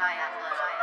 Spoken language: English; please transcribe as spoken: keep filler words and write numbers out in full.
Giant Blue.